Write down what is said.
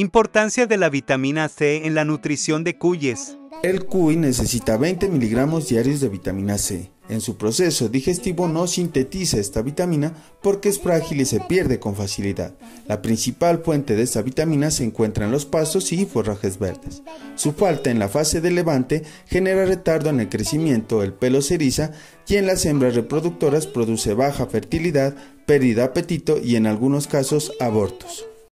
Importancia de la vitamina C en la nutrición de cuyes. El cuy necesita 20 miligramos diarios de vitamina C. En su proceso digestivo no sintetiza esta vitamina porque es frágil y se pierde con facilidad. La principal fuente de esta vitamina se encuentra en los pastos y forrajes verdes. Su falta en la fase de levante genera retardo en el crecimiento, el pelo se eriza y en las hembras reproductoras produce baja fertilidad, pérdida de apetito y en algunos casos abortos.